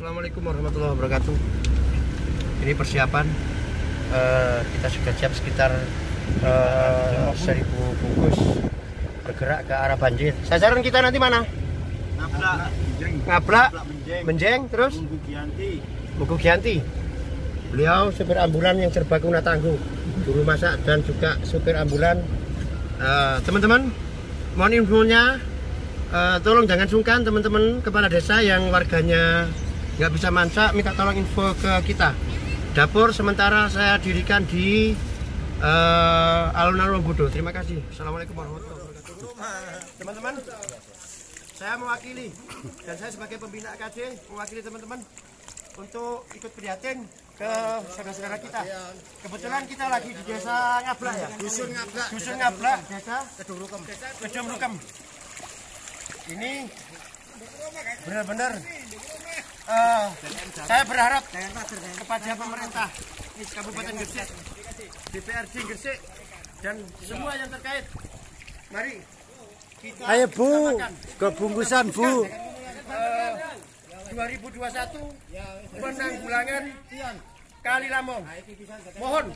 Assalamualaikum warahmatullahi wabarakatuh. Ini persiapan kita sudah siap sekitar 1000 bungkus bergerak ke arah banjir. Sasaran kita nanti mana? Ngablak, Menjeng, terus Munggu Giyanti. Beliau supir ambulan yang serbaguna tangguh, juru masak dan juga supir ambulan. Teman-teman, mohon infonya, tolong jangan sungkan teman-teman kepala desa yang warganya nggak bisa masak, minta tolong info ke kita. Dapur sementara saya dirikan di alun-alun Wong Bodho. Terima kasih. Assalamualaikum warahmatullahi wabarakatuh. Teman-teman, saya mewakili dan saya sebagai pembina KD mewakili teman-teman untuk ikut prihatin ke saudara-saudara kita. Kebetulan kita lagi di desa Ngablak, ya, dusun Ngablak, desa Kedung Rukem. Ini benar-benar saya berharap kepada pemerintah Kabupaten Gresik, DPRD Gresik dan semua yang terkait. Mari kita, ayo Bu, kebungkusan Bu. 2021 penanggulangan Kali Lamong.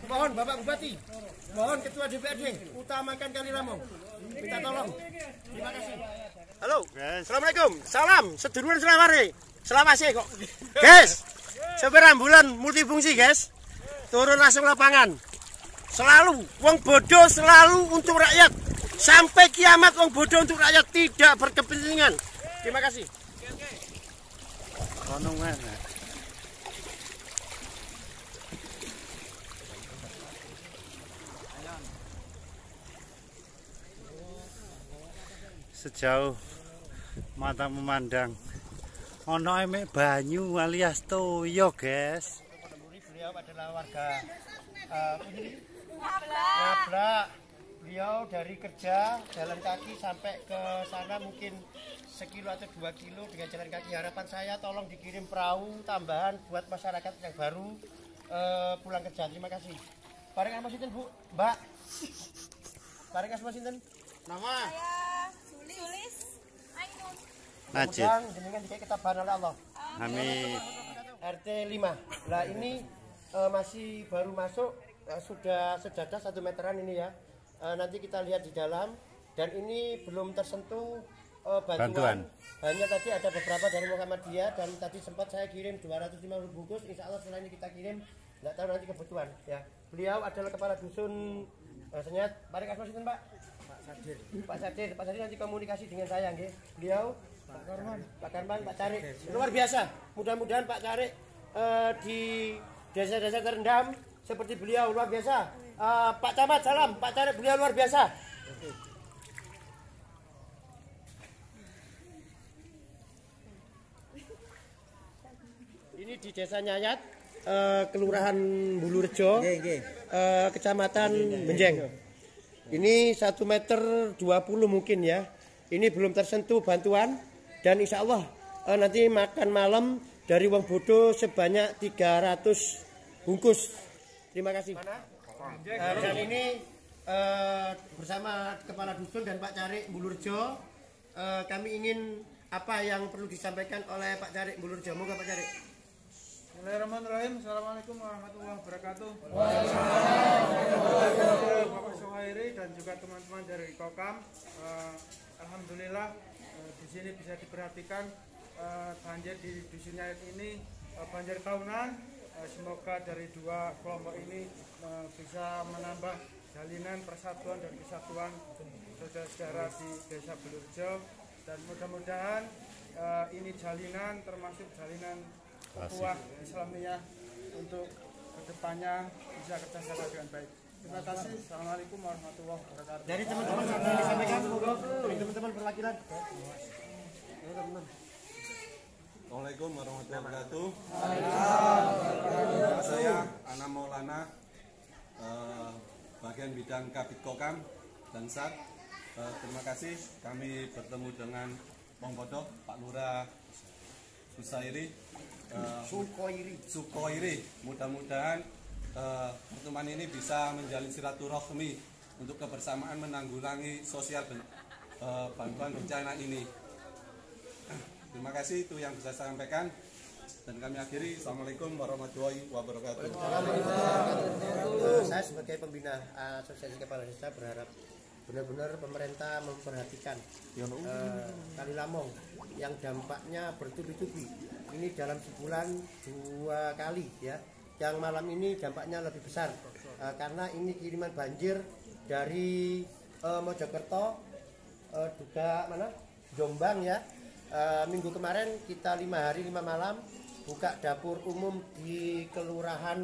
Mohon Bapak Bupati, mohon Ketua DPRD, utamakan Kali Lamong. Minta tolong. Terima kasih. Halo, assalamualaikum. Salam sedulur selawase. Selawase kok, guys. Sopir ambulan multifungsi, guys. Turun langsung lapangan. Selalu Wong Bodho, selalu untuk rakyat. Sampai kiamat Wong Bodho untuk rakyat, tidak berkepentingan. Terima kasih. Sejauh mata memandang ono emek banyu alias toyo, guys. Beliau adalah warga Ngablak. Beliau dari kerja jalan kaki sampai ke sana mungkin 1 kilo atau 2 kilo dengan jalan kaki. Harapan saya tolong dikirim perahu tambahan buat masyarakat yang baru pulang kerja. Terima kasih. Bareng apa sinten, Bu? Mbak. Bareng apa sinten? Nama? Sulis. Ainun. Najib. Dengan dikasih ketabahan oleh Allah. Amin. RT 5. Nah, ini masih baru masuk, sudah sejadah 1 meteran ini, ya. Nanti kita lihat di dalam, dan ini belum tersentuh bantuan. Hanya tadi ada beberapa dari Muhammadiyah, dan tadi sempat saya kirim 250 bungkus. Insya Allah setelah ini kita kirim, nggak tahu nanti kebutuhan, ya. Beliau adalah kepala dusun Senyat. Mari kasih masukin, Pak. Pak Sadir nanti komunikasi dengan saya, nggih. Beliau Pak Karman, Pak Carik. Luar biasa. Mudah-mudahan Pak Carik di desa-desa terendam seperti beliau luar biasa. Pak Camat, salam. Pak Camat, beliau luar biasa. Ini di Desa Nyayat, Kelurahan Bulurejo, Kecamatan Benjeng. Ini 1,20 meter mungkin, ya. Ini belum tersentuh bantuan, dan insya Allah nanti makan malam dari Wong Bodho sebanyak 300 bungkus. Terima kasih. Dan ini bersama Kepala Dusun dan Pak Carik Bulurjo, kami ingin apa yang perlu disampaikan oleh Pak Carik Bulurjo. Moga Pak Carik. Bismillahirrahmanirrahim. Assalamualaikum warahmatullahi wabarakatuh. Bapak Suhairi dan juga teman-teman dari KOKAM. Alhamdulillah di sini bisa diperhatikan banjir di Dusun Nyayat ini banjir tahunan. Semoga dari 2 kelompok ini bisa menambah jalinan persatuan dan kesatuan saudara-saudara di Desa Bulurejo, dan mudah-mudahan ini jalinan termasuk jalinan ukhuwah Islamiyah untuk kedepannya bisa kerjasama dengan baik. Terima kasih. Assalamualaikum warahmatullahi wabarakatuh. Dari teman-teman yang disampaikan, dari teman-teman perwakilan. Assalamualaikum warahmatullahi wabarakatuh. Saya Ana Maulana, bagian bidang Kabid Kokam dan Sat. Terima kasih kami bertemu dengan Wong Bodho, Pak Lurah Sukoiri. Mudah-mudahan pertemuan ini bisa menjalin silaturahmi untuk kebersamaan menanggulangi sosial bantuan bencana ini. Terima kasih, itu yang bisa saya sampaikan. Dan kami akhiri, Assalamualaikum warahmatullahi wabarakatuh. Saya sebagai pembina Asosiasi Kepala Desa berharap benar-benar pemerintah memperhatikan Kali Lamong yang dampaknya bertubi-tubi. Ini dalam sebulan 2 kali ya. Yang malam ini dampaknya lebih besar karena ini kiriman banjir dari Mojokerto, juga mana Jombang ya. Minggu kemarin kita 5 hari 5 malam buka dapur umum di kelurahan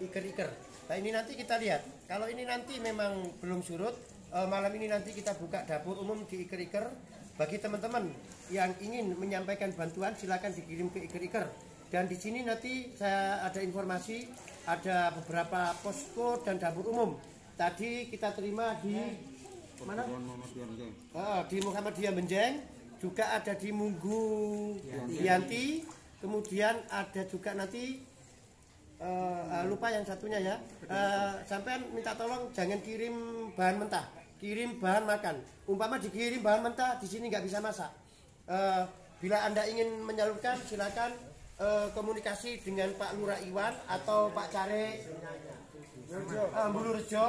Iker-Iker. Nah ini nanti kita lihat. Kalau ini nanti memang belum surut, malam ini nanti kita buka dapur umum di Iker-Iker. Bagi teman-teman yang ingin menyampaikan bantuan silakan dikirim ke Iker-Iker. Dan di sini nanti saya ada informasi, ada beberapa posko dan dapur umum. Tadi kita terima di mana? Di Muhammadiyah Benjeng, juga ada di Munggu Yanti, kemudian ada juga nanti lupa yang satunya ya. Sampai minta tolong jangan kirim bahan mentah, kirim bahan makan. Umpama dikirim bahan mentah di sini nggak bisa masak. Bila Anda ingin menyalurkan silakan komunikasi dengan Pak Lurah Iwan atau Pak Care Mbulurjo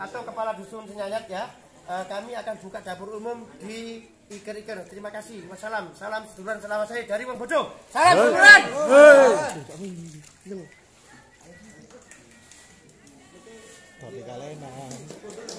atau Kepala Dusun Senyayat ya. Kami akan buka dapur umum di Iker-Iker. Terima kasih. Wassalam. Salam seduluran selawat saya dari Wong Bodho. Salam seduluran. Tapi kalian